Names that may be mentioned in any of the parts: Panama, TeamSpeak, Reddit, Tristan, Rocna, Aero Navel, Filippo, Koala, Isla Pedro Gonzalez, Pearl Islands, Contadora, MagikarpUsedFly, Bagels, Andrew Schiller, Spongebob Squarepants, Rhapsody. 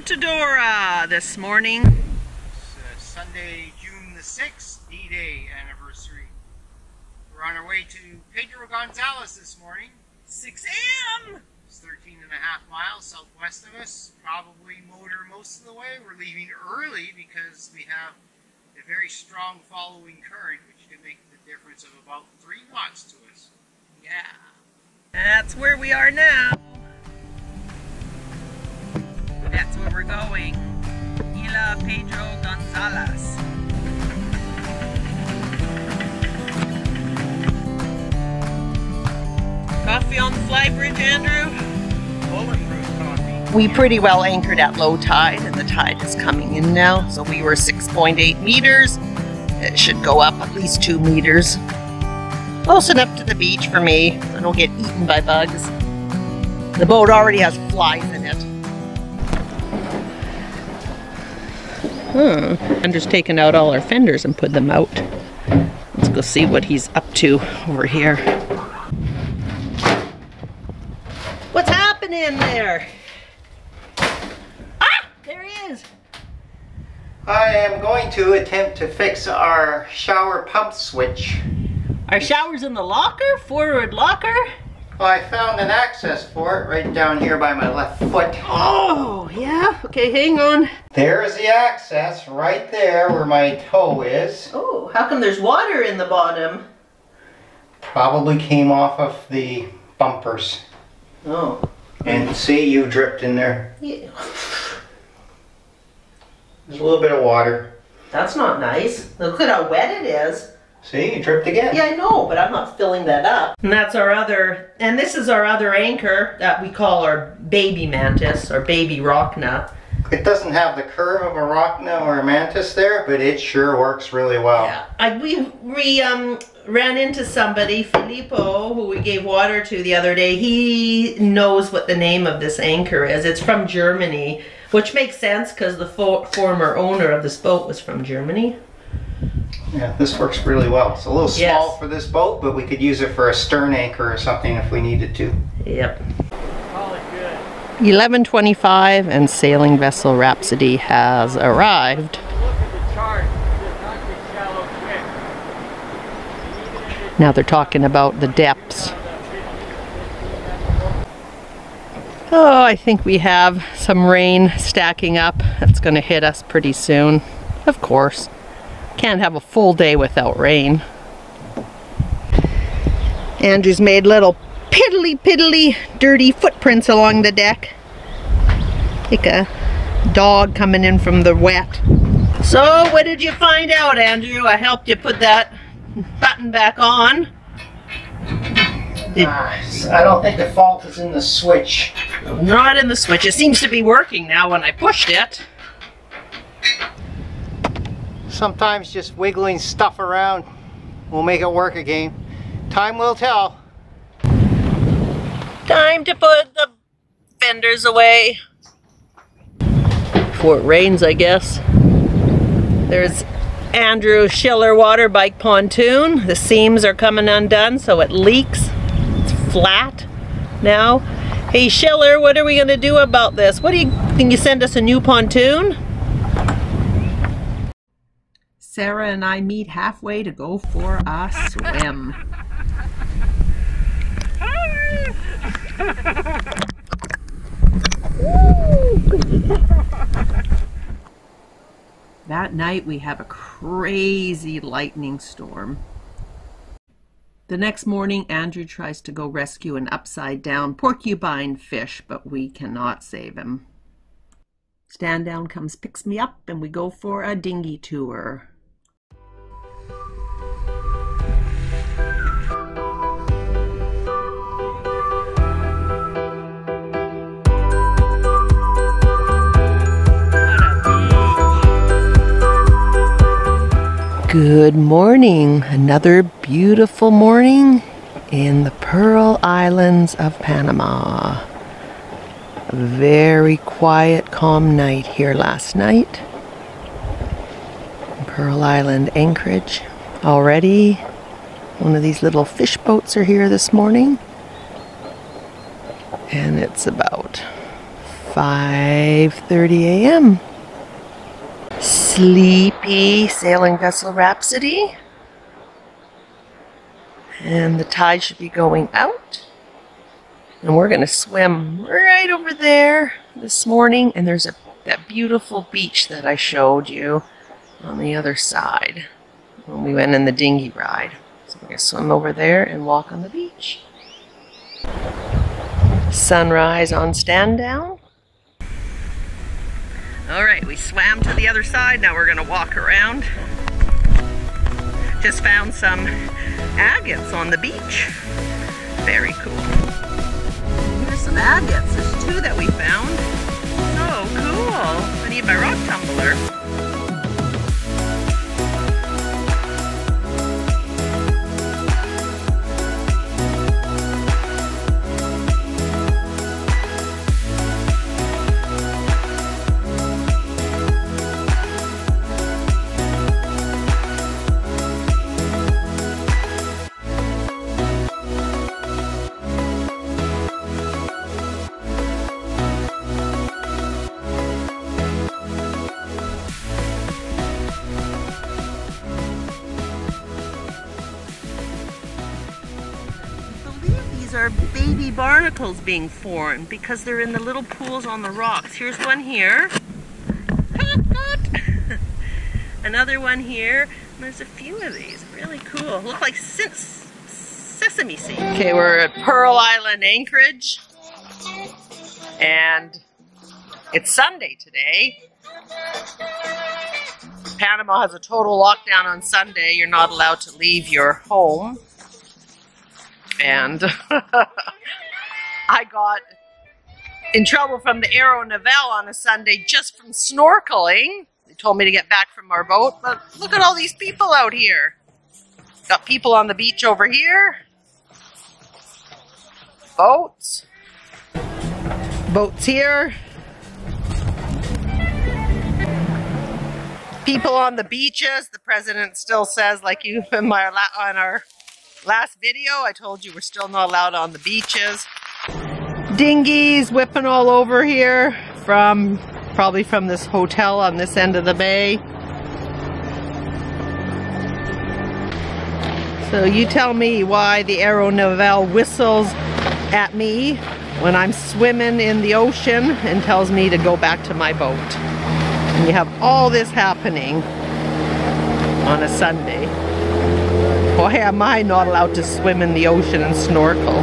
Contadora this morning. It's Sunday, June the 6th, D-Day anniversary. We're on our way to Pedro Gonzalez this morning. 6 a.m. It's 13.5 miles southwest of us. Probably motor most of the way. We're leaving early because we have a very strong following current, which can make the difference of about 3 knots to us. Yeah. That's where we are now. That's where we're going. Isla Pedro Gonzalez. Coffee on the flybridge, Andrew? Bulletproof coffee. We pretty well anchored at low tide, and the tide is coming in now. So we were 6.8 meters. It should go up at least 2 meters. Close enough to the beach for me. I don't get eaten by bugs. The boat already has flies in it. I'm just taking out all our fenders and put them out. Let's go see what he's up to over here. What's happening there? Ah! There he is! I am going to attempt to fix our shower pump switch. Our shower's in the locker? Forward locker? Well, I found an access for it right down here by my left foot. Oh, yeah? Okay, hang on. There's the access right there where my toe is. Oh, how come there's water in the bottom? Probably came off of the bumpers. Oh. And see, you dripped in there. Yeah. There's a little bit of water. That's not nice. Look at how wet it is. See, you tripped again. Yeah, I know, but I'm not filling that up. And that's our other, and this is our other anchor that we call our baby mantis, or baby Rocna. It doesn't have the curve of a Rocna or a mantis there, but it sure works really well. Yeah, we ran into somebody, Filippo, who we gave water to the other day. He knows what the name of this anchor is. It's from Germany, which makes sense because the former owner of this boat was from Germany. Yeah, this works really well. It's a little small for this boat, but we could use it for a stern anchor or something if we needed to. Yep. Call it good. 11:25 and sailing vessel Rhapsody has arrived. Look at the chart. It's not too shallow quick. Now they're talking about the depths. Oh, I think we have some rain stacking up. That's going to hit us pretty soon, of course. Can't have a full day without rain. Andrew's made little piddly dirty footprints along the deck, like a dog coming in from the wet. So what did you find out, Andrew? I helped you put that button back on. I don't think the fault is in the switch. Not in the switch. It seems to be working now when I pushed it. Sometimes just wiggling stuff around will make it work again. Time will tell. Time to put the fenders away. Before it rains, I guess. There's Andrew Schiller water bike pontoon. The seams are coming undone, so it leaks. It's flat now. Hey Schiller, what are we gonna do about this? What do you, can you send us a new pontoon? Sarah and I meet halfway to go for a swim. That night we have a crazy lightning storm. The next morning, Andrew tries to go rescue an upside-down porcupine fish, but we cannot save him. Stand down comes, picks me up, and we go for a dinghy tour. Good morning, another beautiful morning in the Pearl Islands of Panama. A very quiet, calm night here last night. Pearl Island anchorage already. One of these little fish boats are here this morning. And it's about 5:30 a.m. Sleepy sailing vessel Rhapsody. And the tide should be going out. And we're going to swim right over there this morning. And there's that beautiful beach that I showed you on the other side when we went in the dinghy ride. So we're going to swim over there and walk on the beach. Sunrise on stand down. All right, we swam to the other side. Now we're going to walk around. Just found some agates on the beach. Very cool. Here's some agates. There's two that we found. So cool. I need my rock tumbler. Are baby barnacles being formed because they're in the little pools on the rocks. Here's one here, another one here, and there's a few of these. Really cool. Look like sesame seeds. Okay, we're at Pearl Island, Anchorage, and it's Sunday today. Panama has a total lockdown on Sunday. You're not allowed to leave your home. And I got in trouble from the Aero Navel on a Sunday just from snorkeling. They told me to get back from our boat, but look at all these people out here. Got people on the beach over here. Boats. Boats here. People on the beaches. The president still says, like you and my on our last video, I told you we're still not allowed on the beaches. Dinghies whipping all over here from, probably from this hotel on this end of the bay. So you tell me why the Aero Navel whistles at me when I'm swimming in the ocean and tells me to go back to my boat. And you have all this happening on a Sunday. Why am I not allowed to swim in the ocean and snorkel?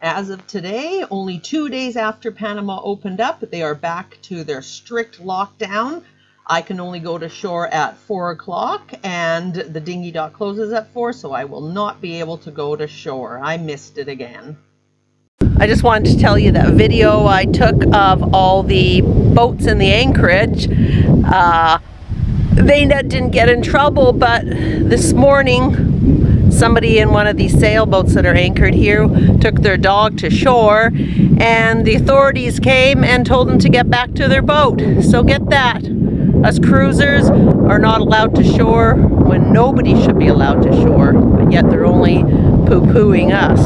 As of today, only 2 days after Panama opened up, they are back to their strict lockdown. I can only go to shore at 4 o'clock and the dinghy dock closes at 4, so I will not be able to go to shore. I missed it again. I just wanted to tell you that video I took of all the boats in the Anchorage. They didn't get in trouble, but this morning somebody in one of these sailboats that are anchored here took their dog to shore and the authorities came and told them to get back to their boat. So get that. Us cruisers are not allowed to shore when nobody should be allowed to shore, but yet they're only poo-pooing us.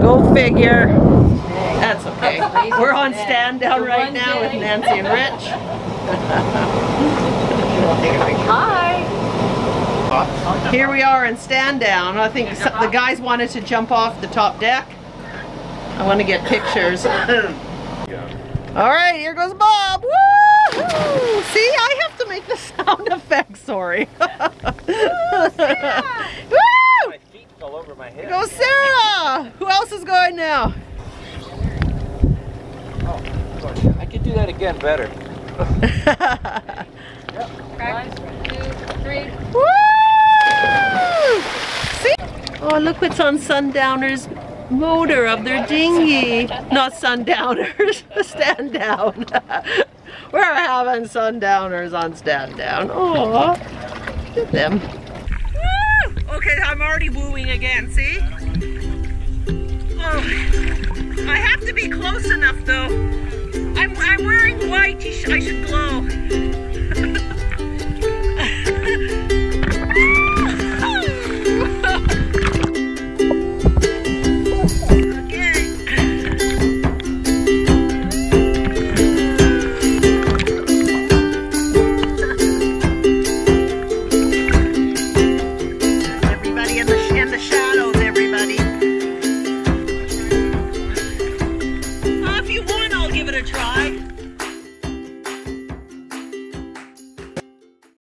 Go figure. That's okay. We're on stand down right now with Nancy and Rich. Hi! Here we are in stand down. I think the guys wanted to jump off the top deck. I want to get pictures. Alright, here goes Bob! Woo-hoo! See, I have to make the sound effect, sorry. Woo! My feet fell over my head. Here goes Sarah! Who else is going now? Oh, I could do that again better. Yep. 1, 2, 3. Woo! See? Oh, look what's on Sundowner's motor of their dinghy. Not Sundowners, stand down. We're having Sundowners on stand down. Oh, look at them. Woo! Okay, I'm already wooing again, see? Oh, I have to be close enough though. I'm wearing white, I should glow.